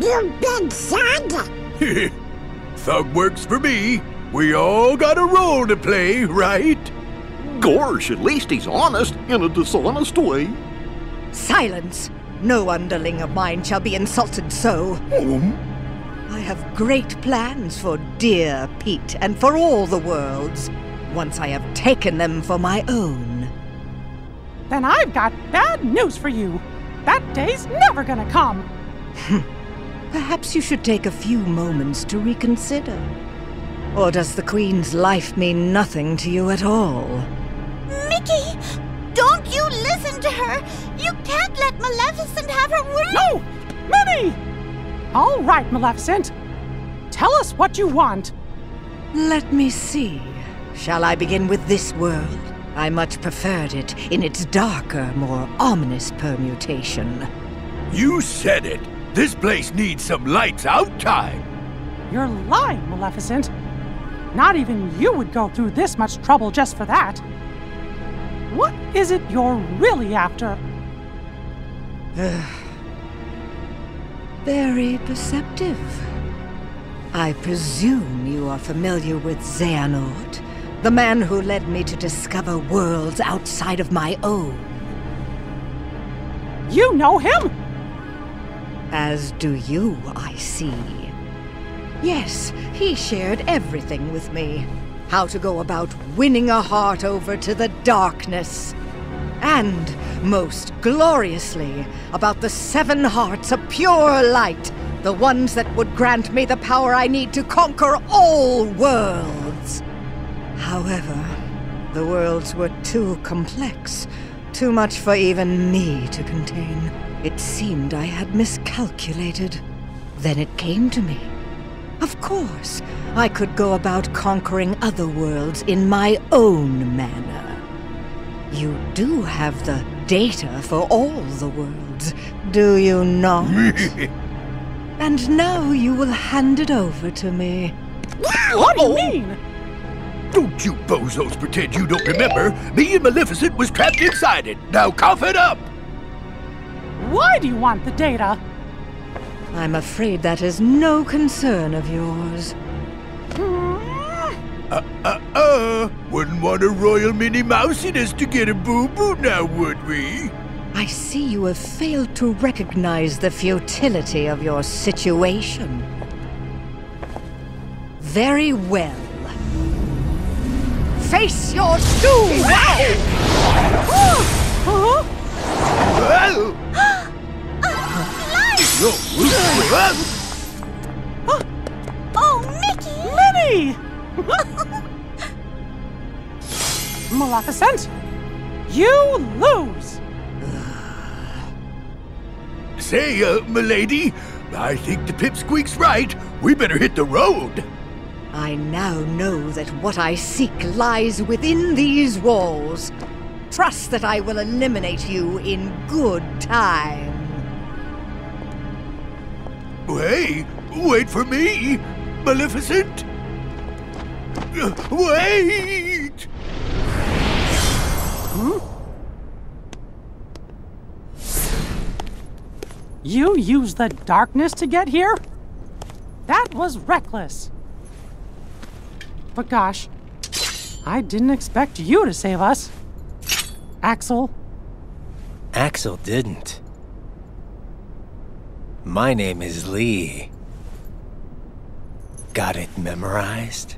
You big thug! Thug works for me. We all got a role to play, right? Gosh, at least he's honest in a dishonest way. Silence! No underling of mine shall be insulted so. I have great plans for dear Pete and for all the worlds, once I have taken them for my own. Then I've got bad news for you. That day's never gonna come. Perhaps you should take a few moments to reconsider. Or does the Queen's life mean nothing to you at all? Mickey! Don't you listen to her! You can't let Maleficent have her way! No! Minnie! All right, Maleficent. Tell us what you want. Let me see. Shall I begin with this world? I much preferred it in its darker, more ominous permutation. You said it! This place needs some lights out time! You're lying, Maleficent. Not even you would go through this much trouble just for that. What is it you're really after? Very perceptive. I presume you are familiar with Xehanort, the man who led me to discover worlds outside of my own. You know him? As do you, I see. Yes, he shared everything with me. How to go about winning a heart over to the darkness. And, most gloriously, about the 7 hearts of pure light, the ones that would grant me the power I need to conquer all worlds. However, the worlds were too complex, too much for even me to contain. It seemed I had miscalculated. Then it came to me. Of course, I could go about conquering other worlds in my own manner. You do have the data for all the worlds, do you not? And now you will hand it over to me. What do you mean? Don't you bozos pretend you don't remember. Me and Maleficent was trapped inside it. Now cough it up! Why do you want the data? I'm afraid that is no concern of yours. Wouldn't want a royal Minnie Mousiness to get a boo-boo now, would we? I see you have failed to recognize the futility of your situation. Very well. Face your doom! Oh, Mickey! Minnie! Maleficent, you lose! Say, m'lady, I think the pipsqueak's right. We better hit the road. I now know that what I seek lies within these walls. Trust that I will eliminate you in good time. Hey, wait for me, Maleficent. Wait! You used the darkness to get here? That was reckless. But gosh, I didn't expect you to save us. Axel. Axel didn't. My name is Lea. Got it memorized?